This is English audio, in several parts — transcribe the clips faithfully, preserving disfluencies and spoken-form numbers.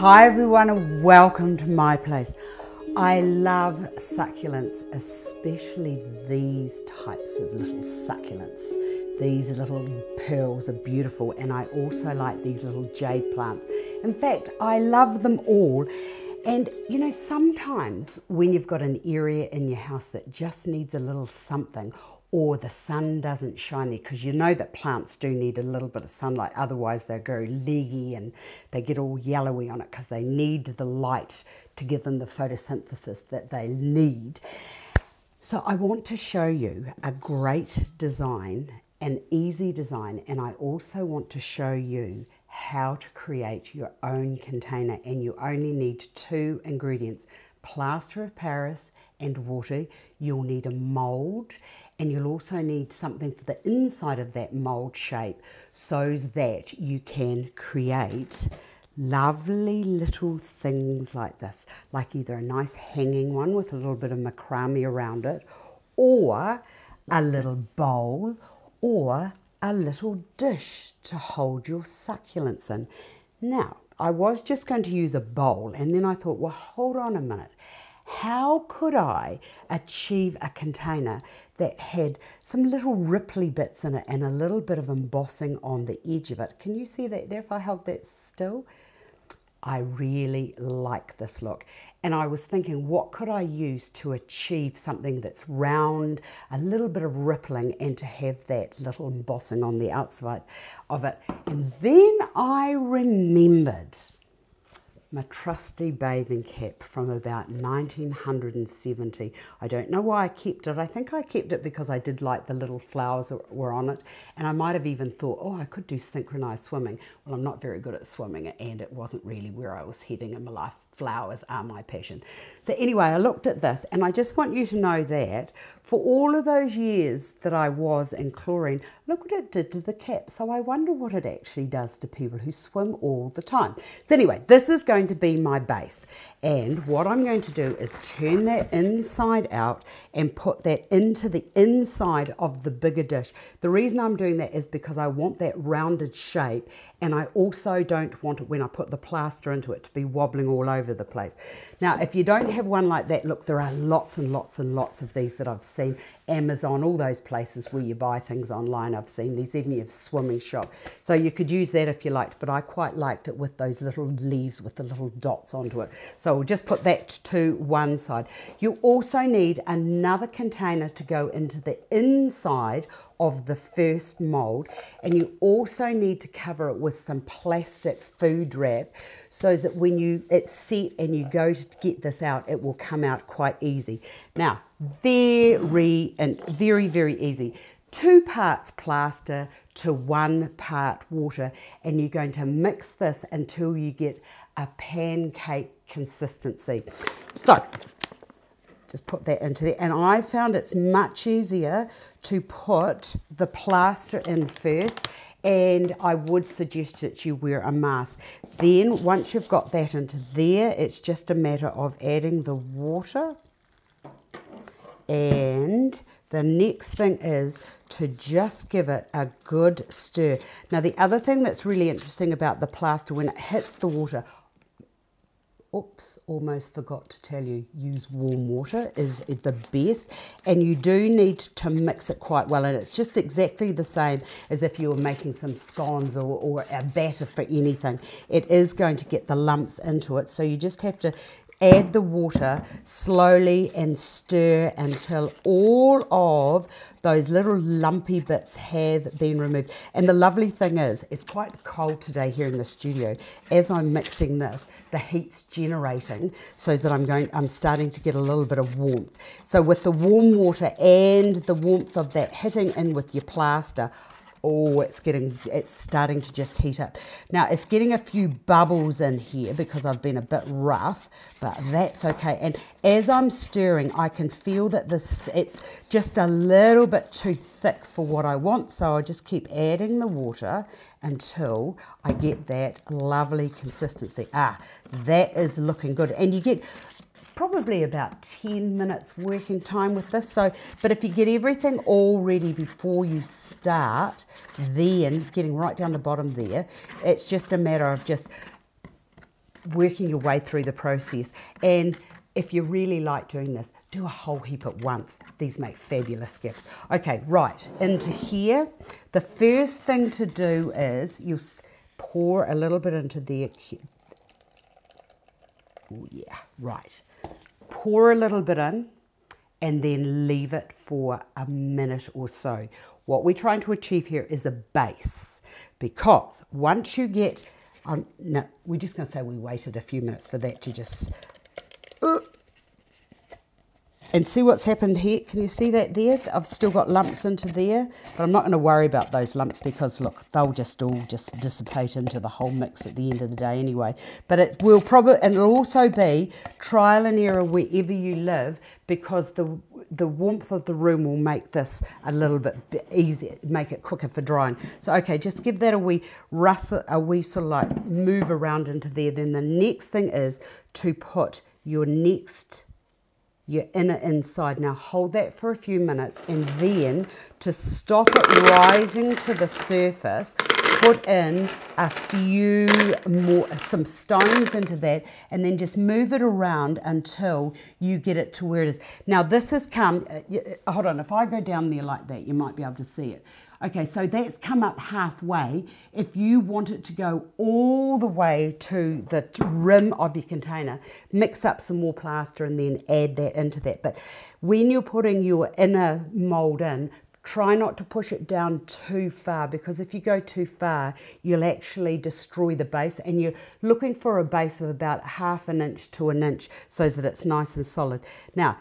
Hi everyone and welcome to my place. I love succulents, especially these types of little succulents. These little pearls are beautiful, and I also like these little jade plants. In fact, I love them all. And you know, sometimes when you've got an area in your house that just needs a little something, or the sun doesn't shine there, because you know that plants do need a little bit of sunlight, otherwise they go leggy and they get all yellowy on it, because they need the light to give them the photosynthesis that they need. So I want to show you a great design, an easy design, and I also want to show you how to create your own container. And you only need two ingredients: plaster of Paris and water. You'll need a mold, and you'll also need something for the inside of that mold shape so that you can create lovely little things like this, like either a nice hanging one with a little bit of macrame around it, or a little bowl, or a little dish to hold your succulents in. Now, I was just going to use a bowl, and then I thought, well, hold on a minute. How could I achieve a container that had some little ripply bits in it and a little bit of embossing on the edge of it? Can you see that there if I held that still? I really like this look. And I was thinking, what could I use to achieve something that's round, a little bit of rippling, and to have that little embossing on the outside of it? And then I remembered my trusty bathing cap from about nineteen seventy. I don't know why I kept it. I think I kept it because I did like the little flowers that were on it, and I might have even thought, oh, I could do synchronized swimming. Well, I'm not very good at swimming, and it wasn't really where I was heading in my life. Flowers are my passion. So anyway, I looked at this, and I just want you to know that for all of those years that I was in chlorine, look what it did to the cap. So I wonder what it actually does to people who swim all the time. So anyway, this is going to be my base, and what I'm going to do is turn that inside out and put that into the inside of the bigger dish. The reason I'm doing that is because I want that rounded shape, and I also don't want it, when I put the plaster into it, to be wobbling all over the place. Now, if you don't have one like that, look, there are lots and lots and lots of these that I've seen. Amazon, all those places where you buy things online, I've seen these, even your swimming shop. So you could use that if you liked, but I quite liked it with those little leaves with the little dots onto it. So we'll just put that to one side. You also need another container to go into the inside of the first mold, and you also need to cover it with some plastic food wrap so that when you it's set and you go to get this out, it will come out quite easy. Now, very and very very easy. Two parts plaster to one part water, and you're going to mix this until you get a pancake consistency. So just put that into there, and I found it's much easier to put the plaster in first, and I would suggest that you wear a mask. Then once you've got that into there, it's just a matter of adding the water, and the next thing is to just give it a good stir. Now, the other thing that's really interesting about the plaster, when it hits the water, oops, almost forgot to tell you, use warm water is the best, and you do need to mix it quite well, and it's just exactly the same as if you were making some scones or, or a batter for anything. It is going to get the lumps into it, so you just have to add the water slowly and stir until all of those little lumpy bits have been removed. And the lovely thing is, it's quite cold today here in the studio. As I'm mixing this, the heat's generating so that I'm going, I'm starting to get a little bit of warmth. So with the warm water and the warmth of that hitting in with your plaster, oh, it's getting, it's starting to just heat up. Now, it's getting a few bubbles in here because I've been a bit rough, but that's okay. And as I'm stirring, I can feel that this, it's just a little bit too thick for what I want, so I just keep adding the water until I get that lovely consistency. Ah, that is looking good. And you get probably about ten minutes working time with this. So, but if you get everything all ready before you start, then getting right down the bottom there, it's just a matter of just working your way through the process. And if you really like doing this, do a whole heap at once. These make fabulous gifts. Okay, right, into here. The first thing to do is you'll pour a little bit into there. Oh yeah, right. Pour a little bit in and then leave it for a minute or so. What we're trying to achieve here is a base, because once you get, um, no, we're just gonna say we waited a few minutes for that to just, and see what's happened here. Can you see that there? I've still got lumps into there, but I'm not going to worry about those lumps because, look, they'll just all just dissipate into the whole mix at the end of the day anyway. But it will probably, and it'll also be trial and error wherever you live, because the the warmth of the room will make this a little bit easier, make it quicker for drying. So, okay, just give that a wee rustle, a wee sort of like move around into there. Then the next thing is to put your next... your inner inside. Now hold that for a few minutes, and then to stop it rising to the surface, put in a few more, some stones into that, and then just move it around until you get it to where it is. Now this has come, uh, hold on, if I go down there like that, you might be able to see it. Okay, so that's come up halfway. If you want it to go all the way to the rim of your container, mix up some more plaster and then add that into that. But when you're putting your inner mold in, try not to push it down too far, because if you go too far, you'll actually destroy the base, and you're looking for a base of about half an inch to an inch so that it's nice and solid. Now,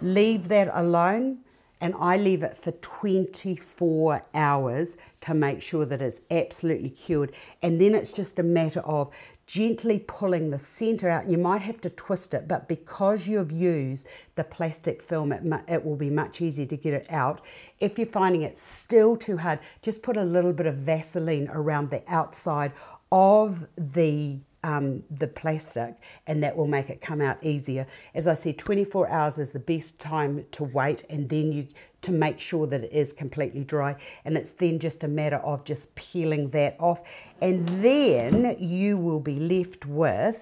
leave that alone. And I leave it for twenty-four hours to make sure that it's absolutely cured. And then it's just a matter of gently pulling the center out. You might have to twist it, but because you've used the plastic film, it, it will be much easier to get it out. If you're finding it still too hard, just put a little bit of Vaseline around the outside of the Um, the plastic, and that will make it come out easier. As I said, twenty-four hours is the best time to wait, and then you to make sure that it is completely dry, and it's then just a matter of just peeling that off, and then you will be left with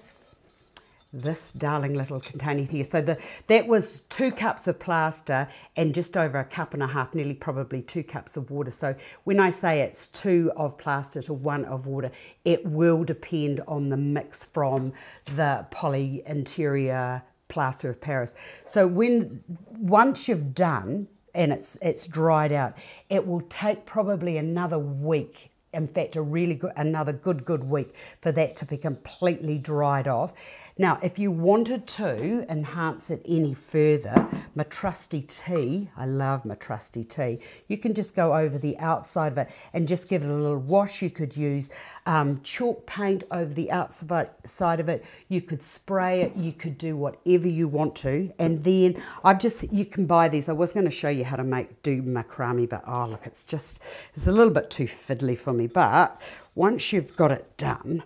this darling little container here. So the, that was two cups of plaster and just over a cup and a half, nearly probably two cups of water. So when I say it's two of plaster to one of water, it will depend on the mix from the poly interior plaster of Paris. So when once you've done and it's, it's dried out, it will take probably another week. In fact, a really good, another good, good week for that to be completely dried off. Now, if you wanted to enhance it any further, my trusty tea, I love my trusty tea, you can just go over the outside of it and just give it a little wash. You could use um, chalk paint over the outside of it. You could spray it. You could do whatever you want to. And then I've just, you can buy these. I was going to show you how to make, do macrame, but oh, look, it's just, it's a little bit too fiddly for me. But once you've got it done,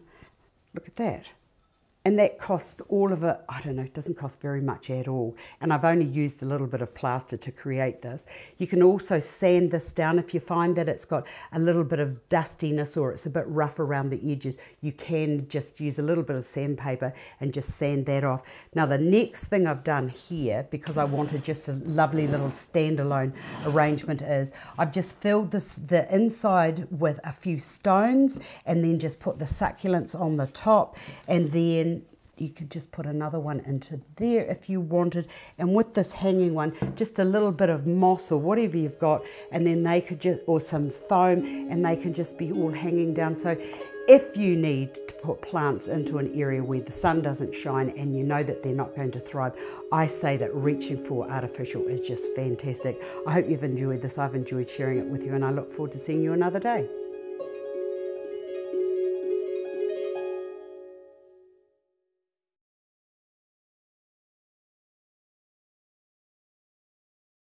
look at that. And that costs all of it, I don't know, it doesn't cost very much at all. And I've only used a little bit of plaster to create this. You can also sand this down if you find that it's got a little bit of dustiness or it's a bit rough around the edges. You can just use a little bit of sandpaper and just sand that off. Now the next thing I've done here, because I wanted just a lovely little standalone arrangement, is I've just filled this, the inside with a few stones, and then just put the succulents on the top, and then you could just put another one into there if you wanted. And with this hanging one, just a little bit of moss or whatever you've got, and then they could just, or some foam, and they can just be all hanging down. So if you need to put plants into an area where the sun doesn't shine and you know that they're not going to thrive, I say that reaching for artificial is just fantastic. I hope you've enjoyed this. I've enjoyed sharing it with you, and I look forward to seeing you another day.